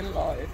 bisschen läuft.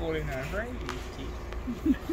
Falling over, you keep.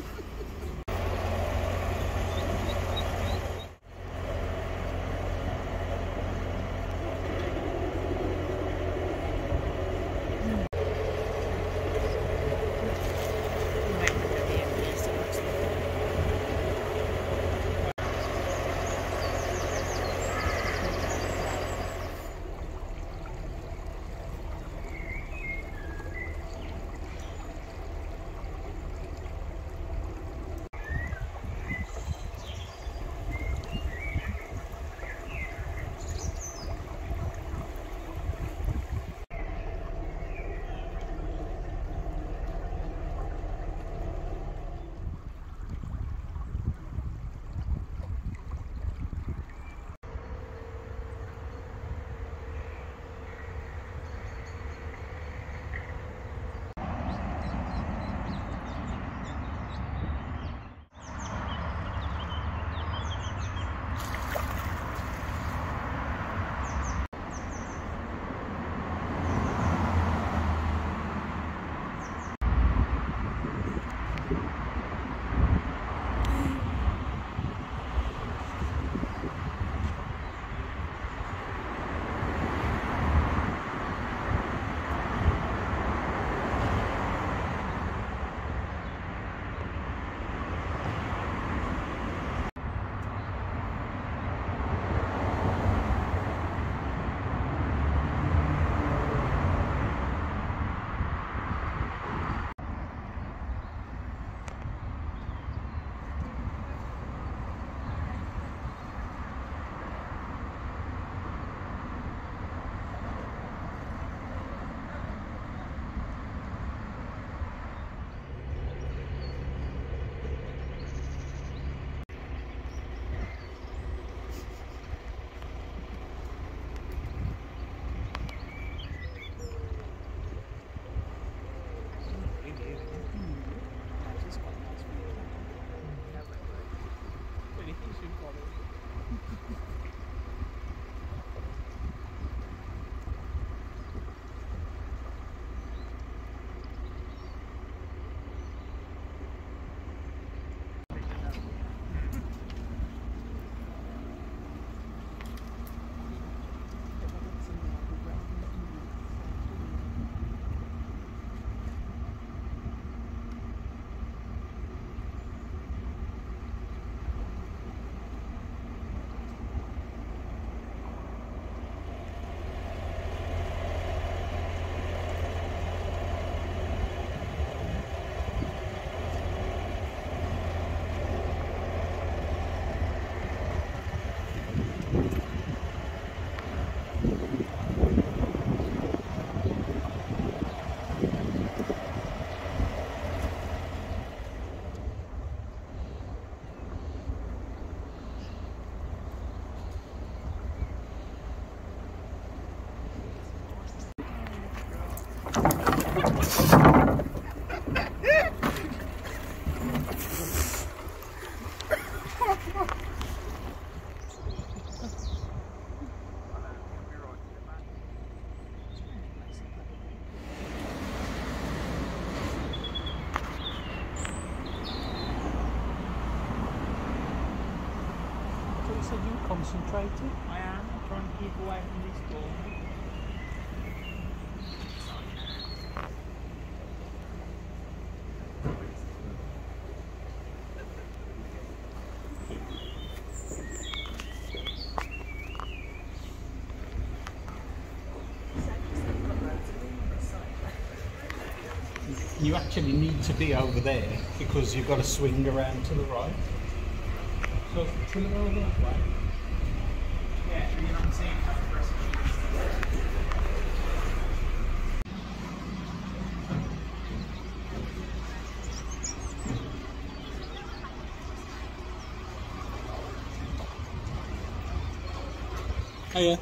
You said you concentrated. I am. I'm trying to keep away from this door. You actually need to be over there because you've got to swing around to the right. So pull it over that way. Yeah, and you're not seeing how the rest of the rest of it. Oh yeah.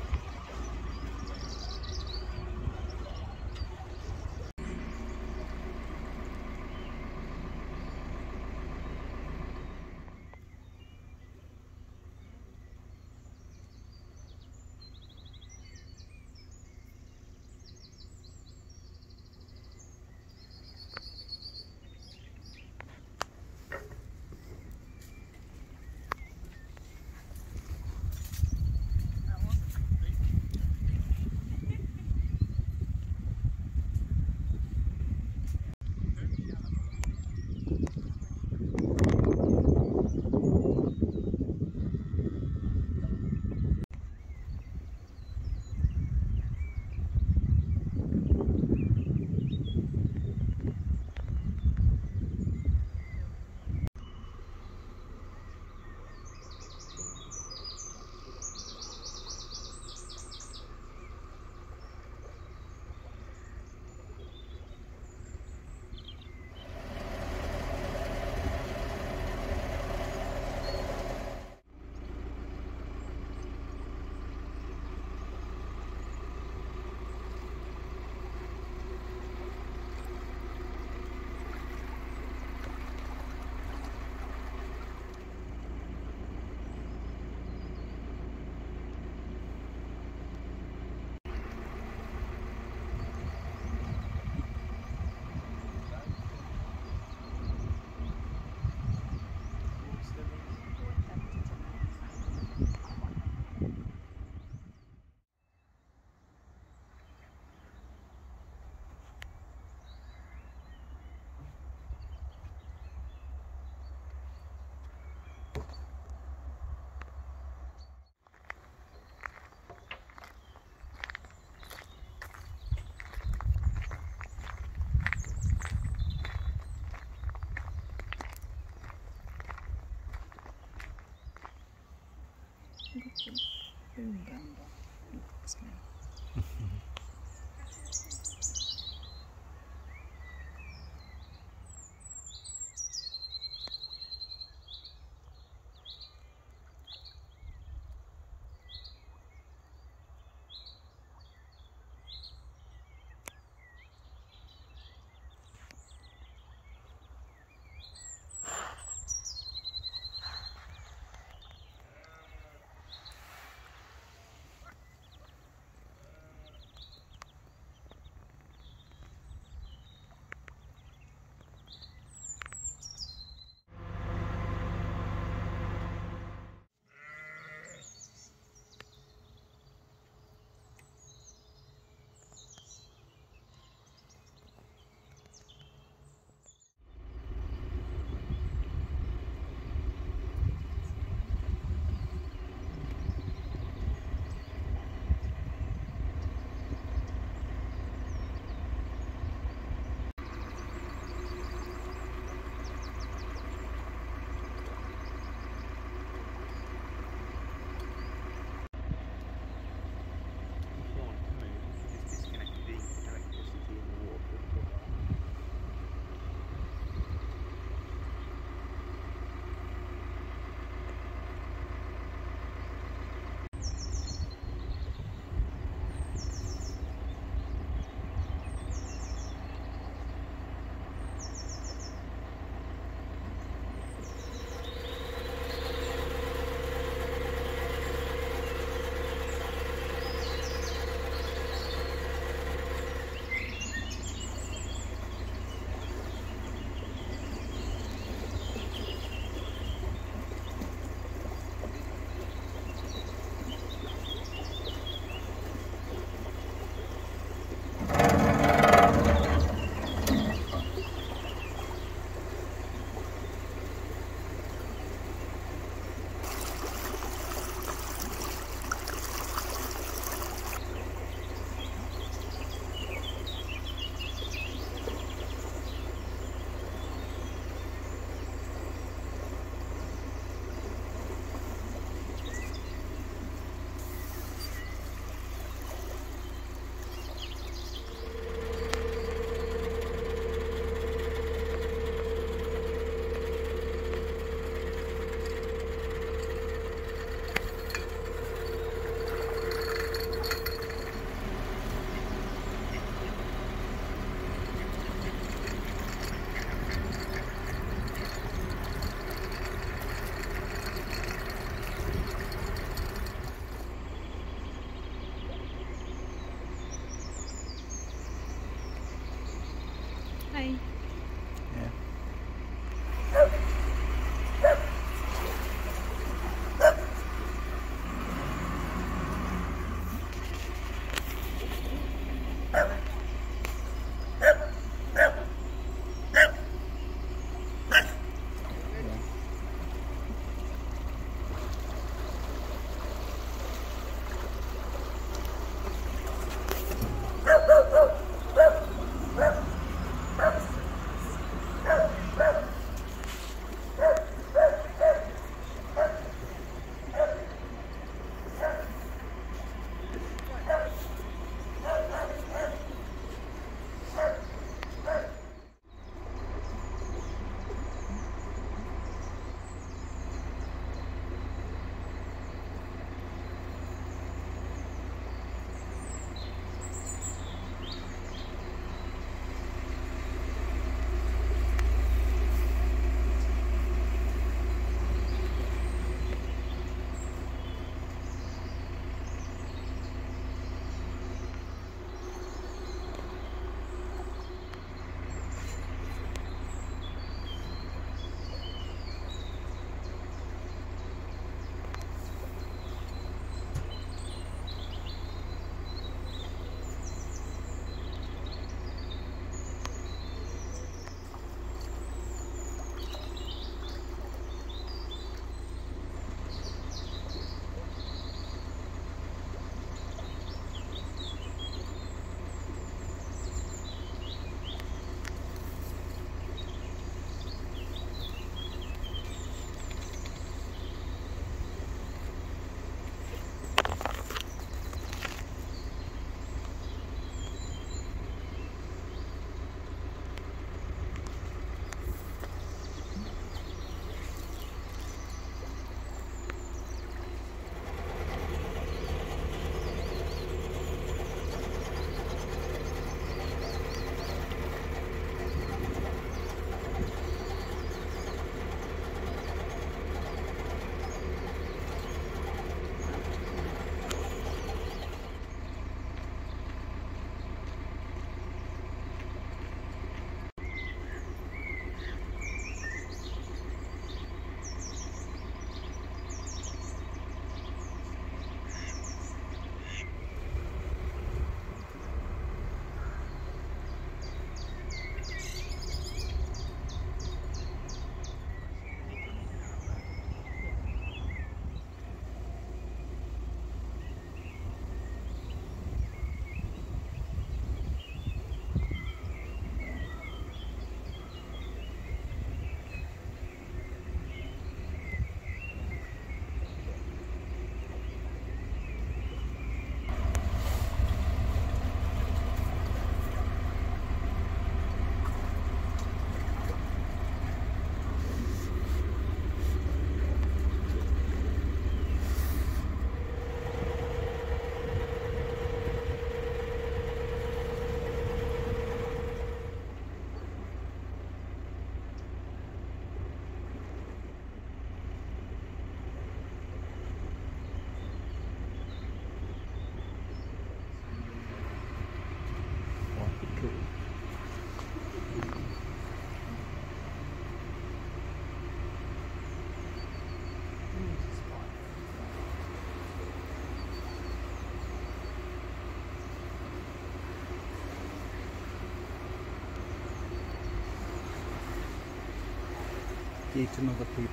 Eat another peep.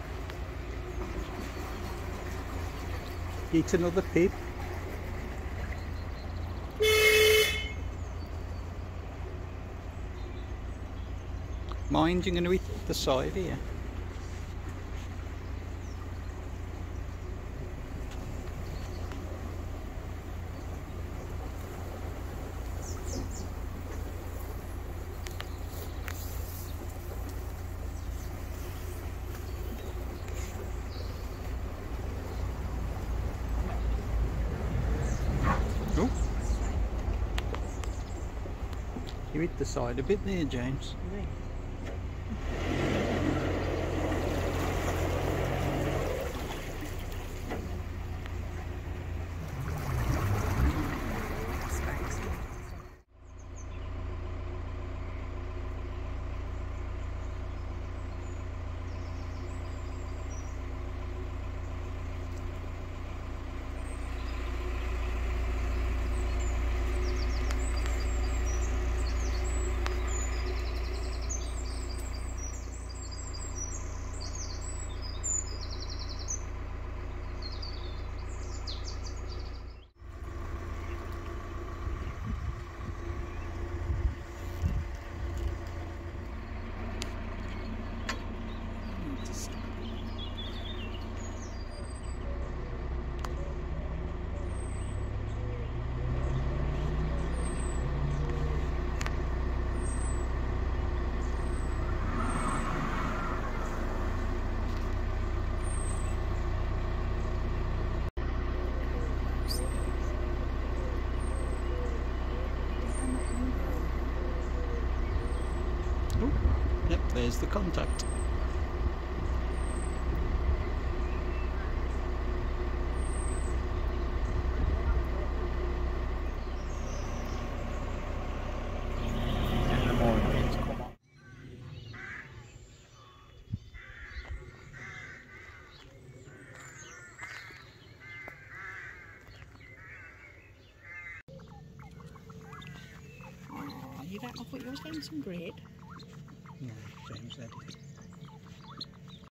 Eat another peep. Mind, you're going to eat the side here. Oh. You eat the side a bit there, James. Oh, yep, there's the contact. Oh, you don't know what you're saying, some bread. No, James, that is.